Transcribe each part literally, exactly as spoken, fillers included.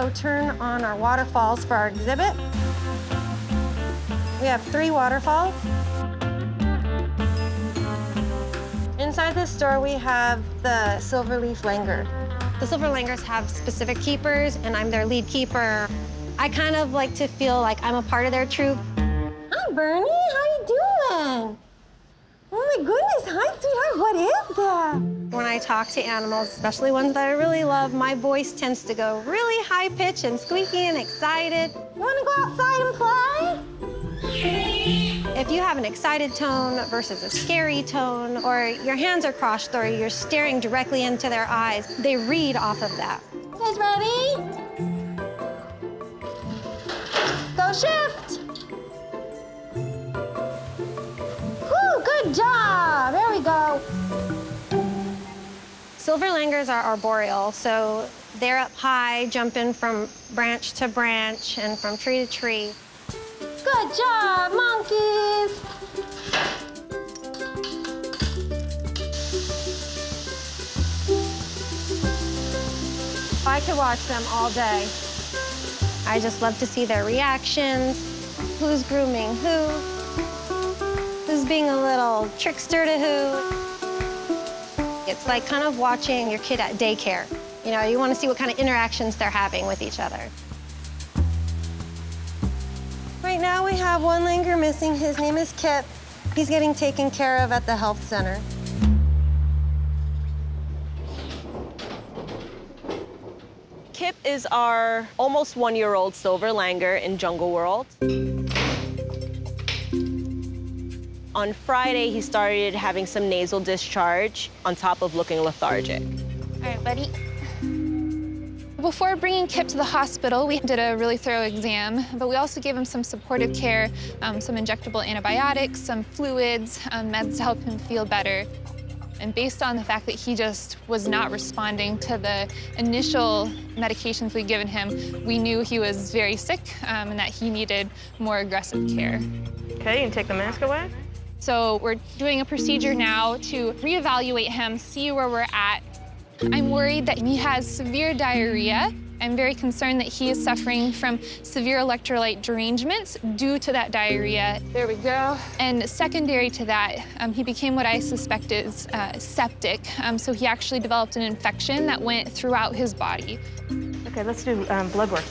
go turn on our waterfalls for our exhibit. We have three waterfalls. Inside this store, we have the Silver Leaf Langur. The Silver Langurs have specific keepers, and I'm their lead keeper. I kind of like to feel like I'm a part of their troop. Hi, Bernie. How you doing? Oh, my goodness. Hi, sweetheart. What is that? When I talk to animals, especially ones that I really love, my voice tends to go really high-pitched and squeaky and excited. You want to go outside and play? If you have an excited tone versus a scary tone, or your hands are crossed or you're staring directly into their eyes, they read off of that. You guys ready? Go shift. Good job, there we go. Silver Langurs are arboreal, so they're up high, jumping from branch to branch and from tree to tree. Good job, monkeys. I could watch them all day. I just love to see their reactions, who's grooming who, who's being a little trickster to who. It's like kind of watching your kid at daycare. You know, you want to see what kind of interactions they're having with each other. Right now we have one langur missing. His name is Kip. He's getting taken care of at the health center. Kip is our almost one-year-old silver langur in Jungle World. On Friday, he started having some nasal discharge on top of looking lethargic. All right, buddy. Before bringing Kip to the hospital, we did a really thorough exam, but we also gave him some supportive care, um, some injectable antibiotics, some fluids, um, meds to help him feel better. And based on the fact that he just was not responding to the initial medications we'd given him, we knew he was very sick um, and that he needed more aggressive care. Okay, you can take the mask away. So we're doing a procedure now to reevaluate him, see where we're at. I'm worried that he has severe diarrhea. I'm very concerned that he is suffering from severe electrolyte derangements due to that diarrhea. There we go. And secondary to that, um, he became what I suspect is uh, septic. Um, so he actually developed an infection that went throughout his body. Okay, let's do um, blood work.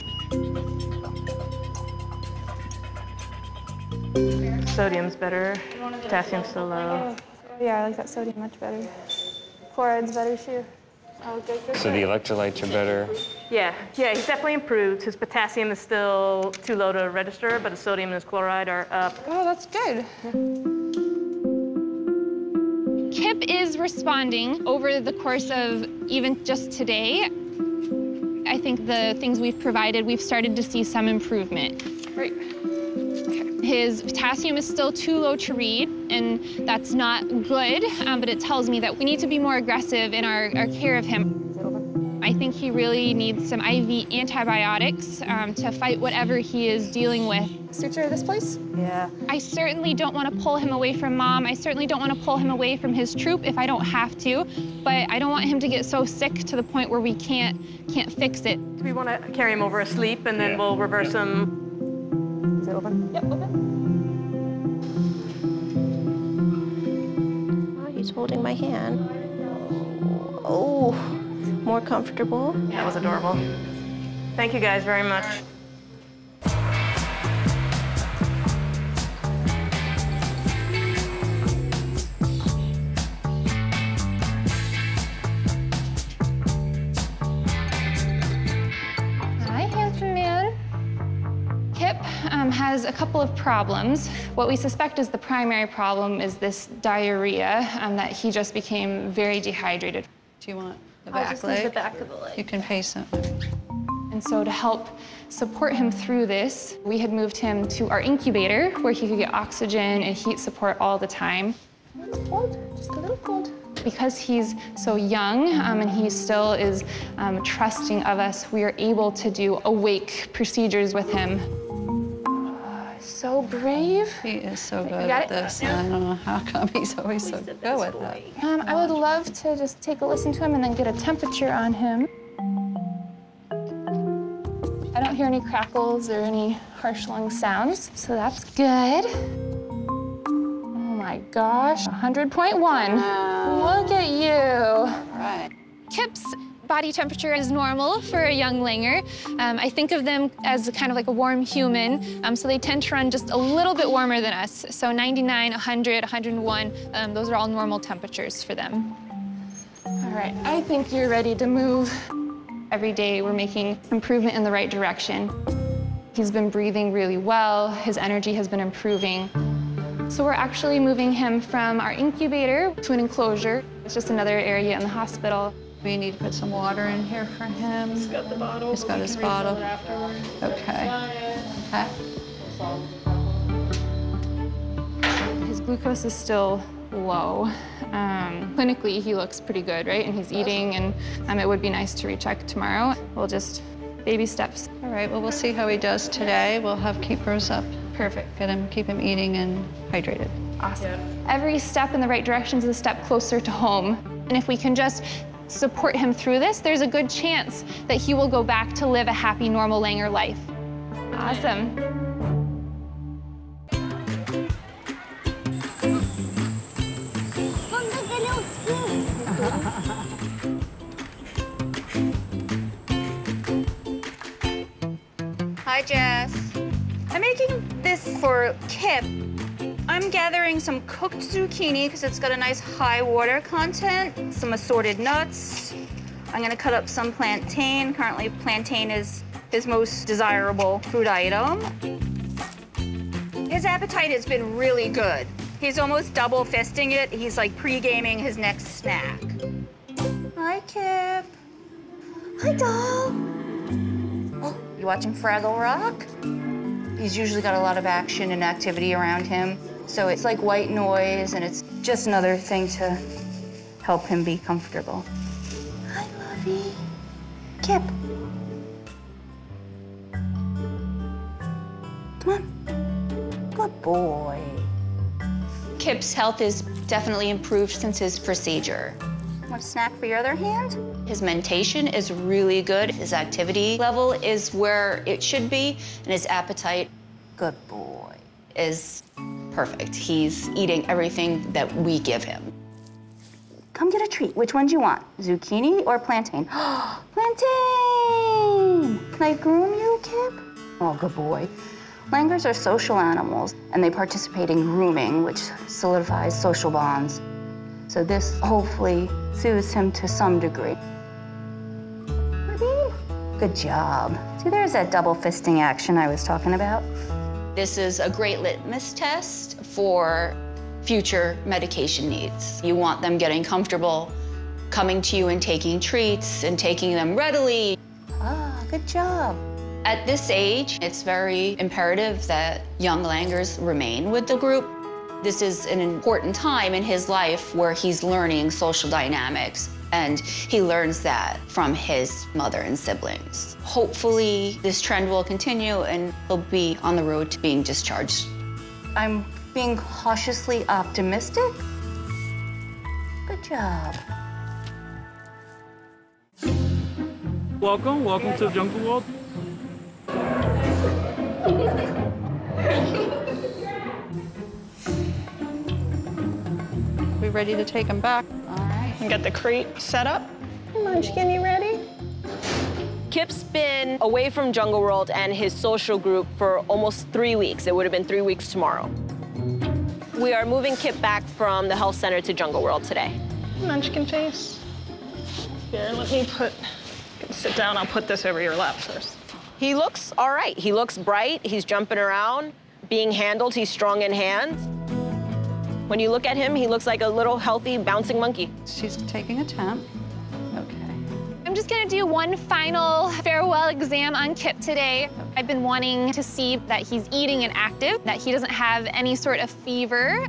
Sodium's better, potassium's still low. Yeah, I like that sodium much better. Chloride's better too. Oh, good, good, so good. The electrolytes are better? Yeah, yeah, he's definitely improved. His potassium is still too low to register, but his sodium and his chloride are up. Oh, that's good. Yeah. Kip is responding over the course of even just today. I think the things we've provided, we've started to see some improvement. Great. His potassium is still too low to read, and that's not good, um, but it tells me that we need to be more aggressive in our, our care of him. I think he really needs some I V antibiotics um, to fight whatever he is dealing with. Suture this place? Yeah. I certainly don't want to pull him away from Mom. I certainly don't want to pull him away from his troop if I don't have to, but I don't want him to get so sick to the point where we can't, can't fix it. We want to carry him over asleep, and then yeah. we'll reverse yeah. him. Is it open? Yep, open. Oh, he's holding my hand. Oh, more comfortable. That was adorable. Thank you guys very much. Has a couple of problems. What we suspect is the primary problem is this diarrhea, um, that he just became very dehydrated. Do you want the back I'll just leg? Use the back of the leg. You can face him. And so to help support him through this, we had moved him to our incubator where he could get oxygen and heat support all the time. It's cold, just a little cold. Because he's so young um, and he still is um, trusting of us, we are able to do awake procedures with him. So brave. He is so good at this. Yeah. I don't know how come he's always so good at that. Um, I would love to just take a listen to him and then get a temperature on him. I don't hear any crackles or any harsh lung sounds, so that's good. Oh my gosh, one hundred point one. Wow. Look at you. All right. Kip's body temperature is normal for a young langur. Um, I think of them as kind of like a warm human, um, so they tend to run just a little bit warmer than us. So ninety-nine, one hundred, one hundred one, um, those are all normal temperatures for them. All right, I think you're ready to move. Every day we're making improvement in the right direction. He's been breathing really well. His energy has been improving. So we're actually moving him from our incubator to an enclosure. It's just another area in the hospital. We need to put some water in here for him. He's got the bottle. He's got his bottle. Okay. Okay. His glucose is still low. Um, clinically, he looks pretty good, right? And he's eating, and um, it would be nice to recheck tomorrow. We'll just baby steps. All right, well, we'll see how he does today. We'll have keepers up. Perfect. Get him, keep him eating and hydrated. Awesome. Yeah. Every step in the right direction is a step closer to home. And if we can just support him through this, there's a good chance that he will go back to live a happy, normal langur life. Awesome. Hi, Jess. I'm making this for Kip. I'm gathering some cooked zucchini because it's got a nice high water content, some assorted nuts. I'm gonna cut up some plantain. Currently, plantain is his most desirable food item. His appetite has been really good. He's almost double fisting it. He's like pre-gaming his next snack. Hi, Kip. Hi, doll. You watching Fraggle Rock? He's usually got a lot of action and activity around him. So it's like white noise, and it's just another thing to help him be comfortable. Hi, lovey. Kip. Come on. Good boy. Kip's health is definitely improved since his procedure. Want a snack for your other hand? His mentation is really good. His activity level is where it should be, and his appetite, good boy, is perfect. He's eating everything that we give him. Come get a treat. Which one do you want, zucchini or plantain? Plantain! Can I groom you, Kip? Oh, good boy. Langurs are social animals, and they participate in grooming, which solidifies social bonds. So this hopefully soothes him to some degree. Good job. See, there's that double fisting action I was talking about. This is a great litmus test for future medication needs. You want them getting comfortable, coming to you and taking treats and taking them readily. Ah, good job. At this age, it's very imperative that young langurs remain with the group. This is an important time in his life where he's learning social dynamics, and he learns that from his mother and siblings. Hopefully, this trend will continue, and he'll be on the road to being discharged. I'm being cautiously optimistic. Good job. Welcome, welcome to Jungle World. Ready to take him back. All right. Get the crate set up. Come on, Skinny, ready? Kip's been away from Jungle World and his social group for almost three weeks. It would have been three weeks tomorrow. We are moving Kip back from the health center to Jungle World today. Munchkin face. Here, let me put, sit down, I'll put this over your lap first. He looks all right. He looks bright, he's jumping around, being handled, he's strong in hands. When you look at him, he looks like a little healthy bouncing monkey. She's taking a temp. Okay. I'm just gonna do one final farewell exam on Kip today. Okay. I've been wanting to see that he's eating and active, that he doesn't have any sort of fever.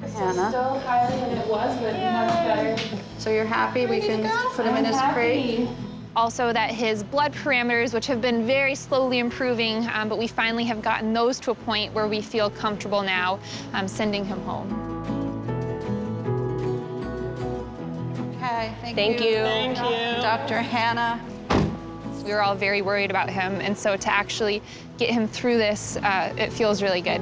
This is still higher than it was, but much better. So you're happy we can put him in his crate? Also that his blood parameters, which have been very slowly improving, um, but we finally have gotten those to a point where we feel comfortable now um, sending him home. Okay, thank, thank you. you. Thank you. Doctor Hannah. ourselves. We were all very worried about him, and so to actually get him through this, uh, it feels really good.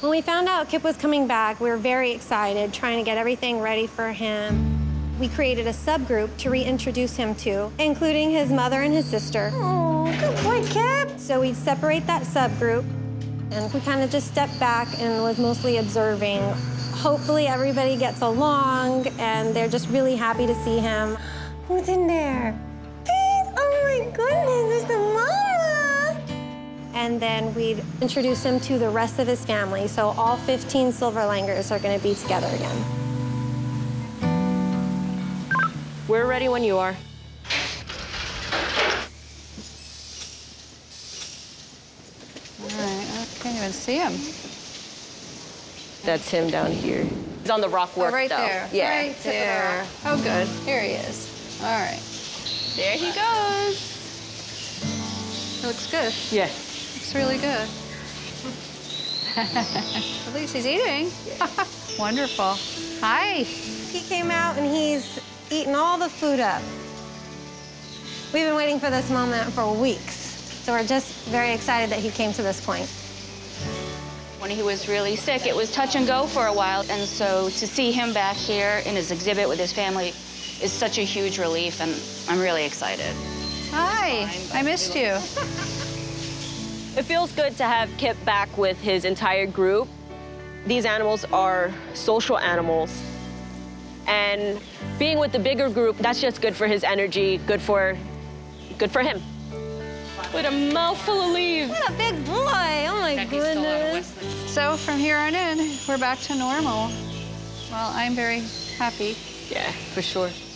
When we found out Kip was coming back, we were very excited, trying to get everything ready for him. We created a subgroup to reintroduce him to, including his mother and his sister. Oh, good boy, Kip. So we'd separate that subgroup, and we kind of just stepped back and was mostly observing. Hopefully everybody gets along, and they're just really happy to see him. Who's in there? Please, oh my goodness, there's the mom. And then we'd introduce him to the rest of his family. So all fifteen Silver Langurs are going to be together again. We're ready when you are. All right, I can't even see him. That's him down here. He's on the rock work, oh, right though. There. Yeah. Right there. Oh, good. Here he is. All right. There he goes. It looks good. Yeah. Looks really good. At least he's eating. Wonderful. Hi. He came out and he's eaten all the food up. We've been waiting for this moment for weeks. So we're just very excited that he came to this point. When he was really sick, it was touch and go for a while. And so to see him back here in his exhibit with his family is such a huge relief, and I'm really excited. Hi, I missed you. It feels good to have Kip back with his entire group. These animals are social animals. And being with the bigger group, that's just good for his energy, good for, good for him. What a mouthful of leaves. What a big boy, oh my goodness. So from here on in, we're back to normal. Well, I'm very happy. Yeah, for sure.